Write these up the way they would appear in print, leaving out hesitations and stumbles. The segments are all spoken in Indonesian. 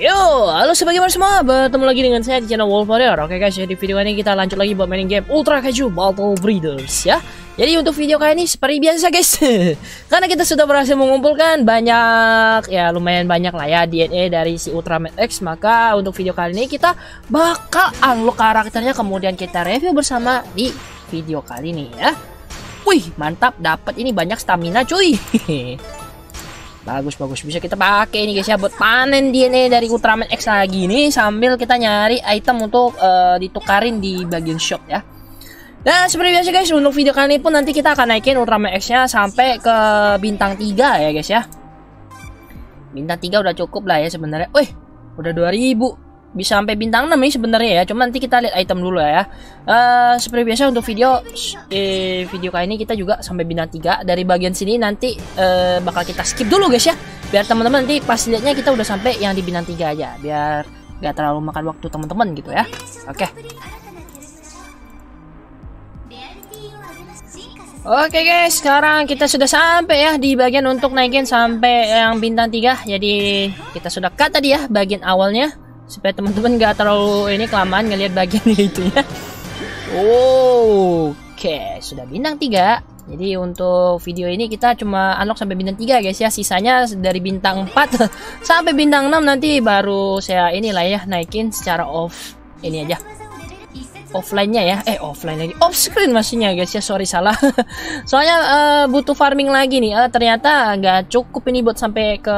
Yo, halo sebagaimana semua, bertemu lagi dengan saya di channel Wolf Warrior. Oke guys, ya, di video ini kita lanjut lagi buat mainin game Ultra Kaiju Battle Breeders ya. Jadi untuk video kali ini seperti biasa guys, karena kita sudah berhasil mengumpulkan banyak, ya lumayan banyak lah ya DNA dari si Ultraman X, maka untuk video kali ini kita bakal unlock karakternya, kemudian kita review bersama di video kali ini ya. Wih, mantap, dapat ini banyak stamina cuy. Bagus-bagus, bisa kita pakai ini guys ya buat panen DNA dari Ultraman X lagi nih, sambil kita nyari item untuk ditukarin di bagian shop ya. Nah seperti biasa guys, untuk video kali ini pun nanti kita akan naikin Ultraman X nya sampai ke bintang 3 ya guys ya. Bintang 3 udah cukup lah ya sebenarnya. Wih, udah 2000, bisa sampai bintang 6 nih sebenarnya ya, cuma nanti kita lihat item dulu ya. Seperti biasa untuk video kali ini kita juga sampai bintang 3. Dari bagian sini nanti bakal kita skip dulu guys ya, biar teman-teman nanti pas lihatnya kita udah sampai yang di bintang 3 aja, biar gak terlalu makan waktu teman-teman gitu ya. Oke. Oke guys, sekarang kita sudah sampai ya di bagian untuk naikin sampai yang bintang 3. Jadi kita sudah cut tadi ya bagian awalnya, supaya teman-teman gak terlalu ini kelamaan ngelihat bagian itu ya. Oke, sudah bintang 3. Jadi untuk video ini kita cuma unlock sampai bintang 3 guys ya. Sisanya dari bintang 4 sampai bintang 6 nanti baru saya inilah ya naikin secara off ini aja. Offline-nya ya. Offline lagi. Off screen maksudnya guys ya. Sorry salah. Soalnya butuh farming lagi nih. Ternyata nggak cukup ini buat sampai ke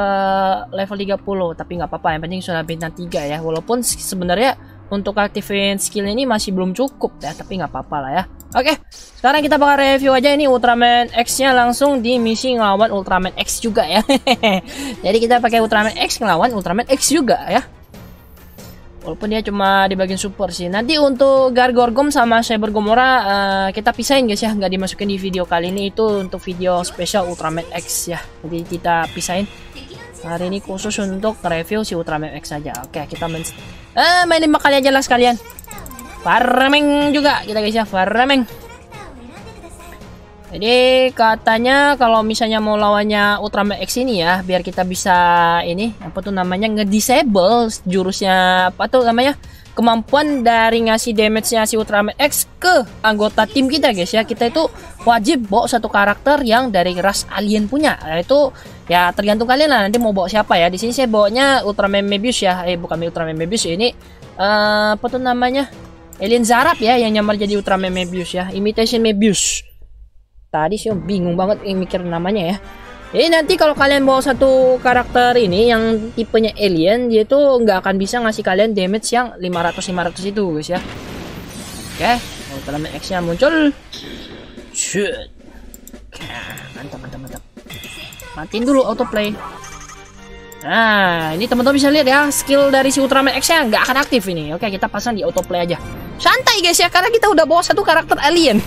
level 30, tapi nggak apa-apa, yang penting sudah bintang 3 ya. Walaupun sebenarnya untuk aktifin skill ini masih belum cukup ya, tapi nggak apa-apa lah ya. Oke, sekarang kita bakal review aja ini Ultraman X-nya langsung di misi ngelawan Ultraman X juga ya. Jadi kita pakai Ultraman X ngelawan Ultraman X juga ya. Walaupun dia cuma di bagian super sih. Nanti untuk Gargorgom sama Cyber Gomora kita pisahin guys ya, nggak dimasukin di video kali ini. Itu untuk video spesial Ultraman X ya, jadi kita pisahin. Hari ini khusus untuk review si Ultraman X saja. Oke, kita main 5 kali aja lah sekalian. Farming juga kita guys ya, farming. Jadi katanya kalau misalnya mau lawannya Ultraman X ini ya, biar kita bisa ini apa tuh namanya, ngedisable jurusnya apa tuh namanya, kemampuan dari ngasih damage-nya si Ultraman X ke anggota tim kita guys ya. Kita itu wajib bawa satu karakter yang dari ras alien punya. Nah, itu ya tergantung kalian lah nanti mau bawa siapa ya. Di sini saya bawanya Ultraman Mebius ya. Bukan Ultraman Mebius ini, apa tuh namanya, Alien Zarab ya yang nyamar jadi Ultraman Mebius ya. Imitation Mebius. Tadi sih bingung banget mikir namanya ya. Jadi nanti kalau kalian bawa satu karakter ini yang tipenya alien, dia itu nggak akan bisa ngasih kalian damage yang 500 itu guys ya. Oke, Ultraman X nya muncul. Shoot. Mantap, mantap, mantap. Matiin dulu autoplay. Nah, ini teman-teman bisa lihat ya, skill dari si Ultraman X nya nggak akan aktif ini. Oke, kita pasang di autoplay aja. Santai guys ya, karena kita udah bawa satu karakter alien.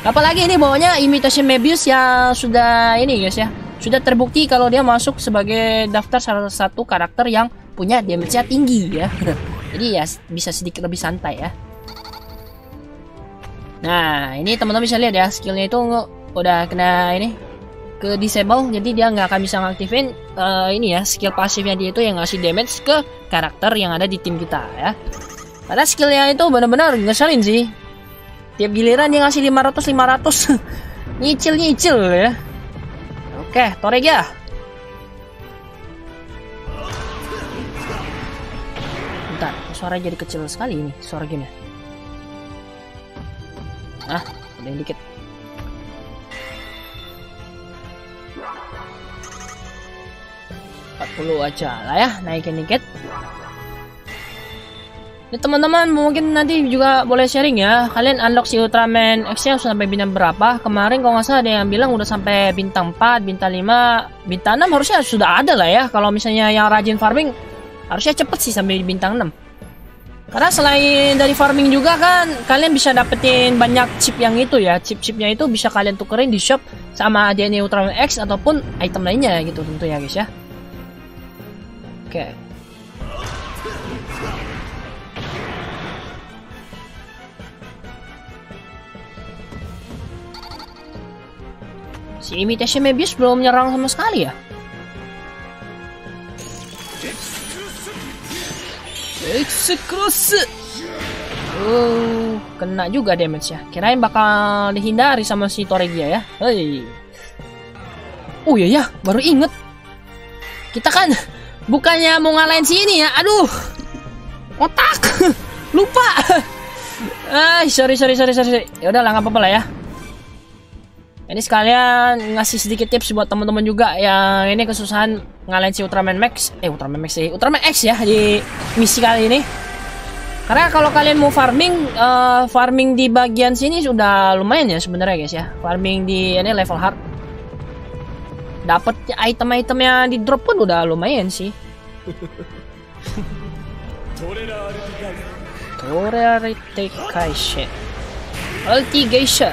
Apalagi ini bawanya Imitation Mebius yang sudah ini guys ya, sudah terbukti kalau dia masuk sebagai daftar salah satu karakter yang punya damage-nya tinggi ya. Jadi ya bisa sedikit lebih santai ya. Nah ini teman-teman bisa lihat ya, skillnya itu udah kena ini ke disable, jadi dia nggak akan bisa ngaktifin ini ya, skill pasifnya dia itu yang ngasih damage ke karakter yang ada di tim kita ya. Karena skillnya itu benar-benar ngeselin sih. Tiap giliran dia ngasih 500 nyicil ya. Oke, Toregia. Bentar, suara jadi kecil sekali ini suara game. Ah, udah dikit. Perlu aja lah ya, naikin dikit. Teman-teman mungkin nanti juga boleh sharing ya, kalian unlock si Ultraman X nya sampai bintang berapa. Kemarin kalau nggak salah ada yang bilang udah sampai bintang 4, bintang 5, bintang 6 harusnya sudah ada lah ya. Kalau misalnya yang rajin farming harusnya cepet sih sampai bintang 6. Karena selain dari farming juga kan kalian bisa dapetin banyak chip yang itu ya. Chip-chipnya itu bisa kalian tukerin di shop sama DNA Ultraman X ataupun item lainnya gitu tentu ya guys ya. Oke. Si Imitation Mebius belum nyerang sama sekali ya. Execrus. Kena juga damage ya. Kirain bakal dihindari sama si Toregia ya. Hei. Oh iya ya, baru inget. Kita kan bukannya mau ngalahin si ini ya. Aduh. Otak. Lupa. Sorry. Ya udahlah, enggak apa-apa lah ya. Ini sekalian ngasih sedikit tips buat teman-teman juga yang ini kesusahan ngalahin si Ultraman X ya di misi kali ini. Karena kalau kalian mau farming, farming di bagian sini sudah lumayan ya sebenarnya guys ya. Farming di ini level hard, dapat item-item yang di drop pun udah lumayan sih. Toregia Ulti Geisha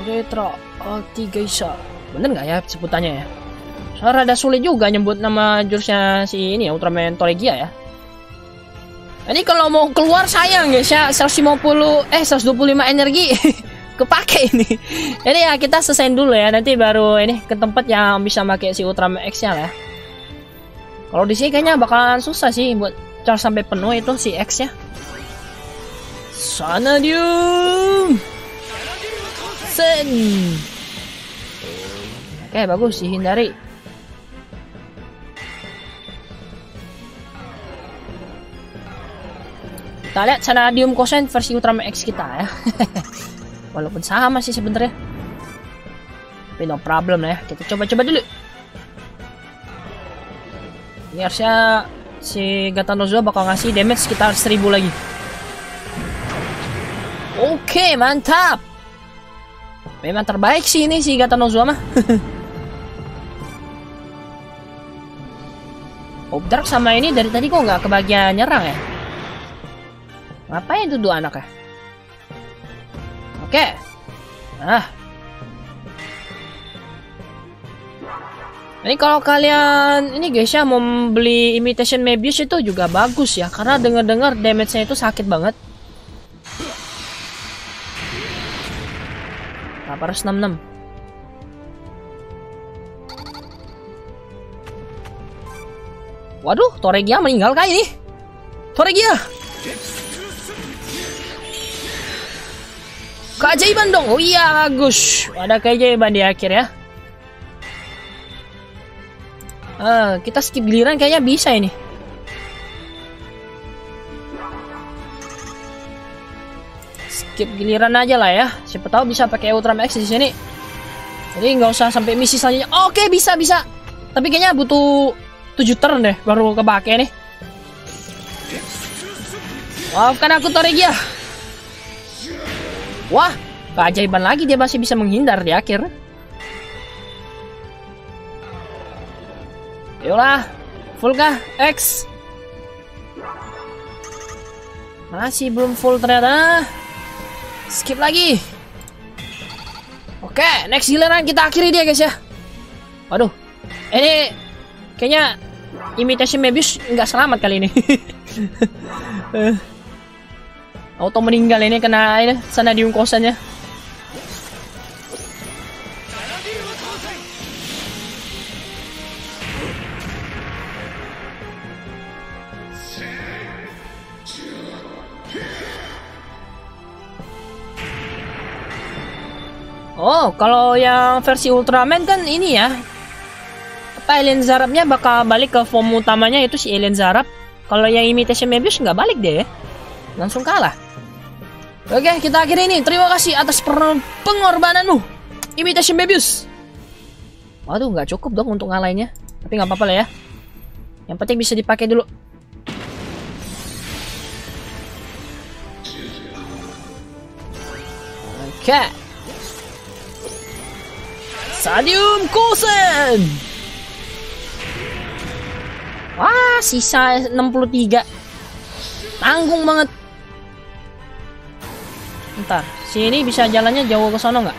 Retro Ulti Geisha, bener nggak ya sebutannya ya? Soalnya rada sulit juga nyebut nama jurusnya si ini ya, Ultraman Toregia ya. Ini kalau mau keluar sayang guys ya, 125 energi kepake ini. Jadi ya kita selesain dulu ya, nanti baru ini ke tempat yang bisa pakai si Ultraman X-nya lah ya. Kalau di sini kayaknya bakalan susah sih buat cara sampai penuh itu si X-nya. Sanadium. Oke, bagus dihindari. Kita lihat Sanadium Kosen versi Ultraman X kita ya. Walaupun sama sih sebenarnya, tapi no problem lah ya. Kita coba-coba dulu. Ini harusnya si Gatanozoa bakal ngasih damage sekitar 1000 lagi. Oke, mantap. Memang terbaik sih ini si Gatanozoa mah. Obdrak sama ini dari tadi kok nggak kebagian nyerang ya? Ngapain tuh dua anak ya? Oke. Nah. Ini kalau kalian ini guys ya mau beli Imitation Mebius itu juga bagus ya, karena dengar-dengar damage-nya itu sakit banget. 466. Waduh, Toregia meninggal kayak ini. Toregia. Keajaiban dong. Oh iya, bagus. Ada keajaiban di akhir ya. Kita skip giliran kayaknya bisa ini. Giliran aja lah ya, siapa tahu bisa pakai Ultraman X di sini. Jadi nggak usah sampai misi selanjutnya. Oke, bisa. Tapi kayaknya butuh 7 turn deh baru kepake nih. Maafkan aku Toregia. Wah, keajaiban lagi, dia masih bisa menghindar di akhir. Yolah, full kah X? Masih belum full ternyata. Skip lagi. Oke, next giliran kita akhiri dia guys ya. Waduh, ini kayaknya Imitation Mebius nggak selamat kali ini. Auto meninggal ini kena ini Sanadium Kosennya. Oh, kalau yang versi Ultraman kan ini ya, Alien Zarabnya bakal balik ke form utamanya itu si Alien Zarab. Kalau yang Imitation Mebius nggak balik deh, langsung kalah. Oke, kita akhiri ini. Terima kasih atas pengorbananmu, Imitation Mebius. Waduh, nggak cukup dong untuk ngalahinnya. Tapi nggak apa-apa lah ya. Yang penting bisa dipakai dulu. Oke. Sanadium Kosen. Wah, sisa 63. Tanggung banget. Bentar, sini bisa jalannya jauh ke sono nggak?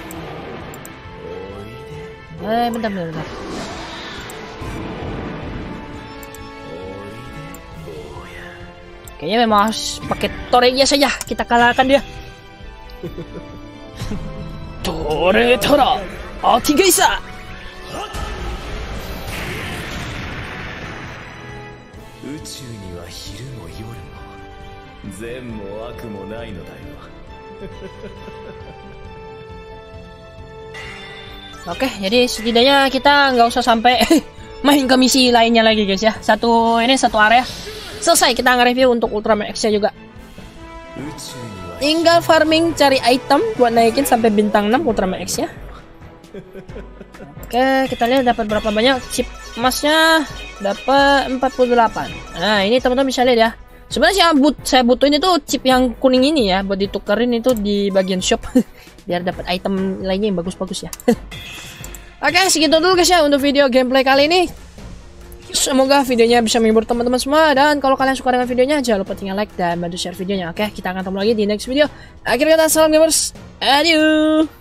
Bentar. Kayaknya memang harus pakai Toregia saja. Kita kalahkan dia. Toregia. Tiga isa. Oke, jadi setidaknya kita nggak usah sampai main ke misi lainnya lagi guys ya. Satu area selesai, kita nge-review untuk Ultraman X-nya juga. Tinggal farming cari item buat naikin sampai bintang 6 Ultraman X ya. Oke, kita lihat dapat berapa banyak chip emasnya. Dapat 48. Nah, ini teman-teman bisa lihat ya. Sebenarnya saya butuhin itu chip yang kuning ini ya, buat ditukerin itu di bagian shop biar dapat item lainnya yang bagus-bagus ya. Oke, segitu dulu guys ya untuk video gameplay kali ini. Semoga videonya bisa menghibur teman-teman semua, dan kalau kalian suka dengan videonya jangan lupa tinggal like dan bantu share videonya. Oke, kita akan ketemu lagi di next video. Akhir kata, salam gamers. Adieu.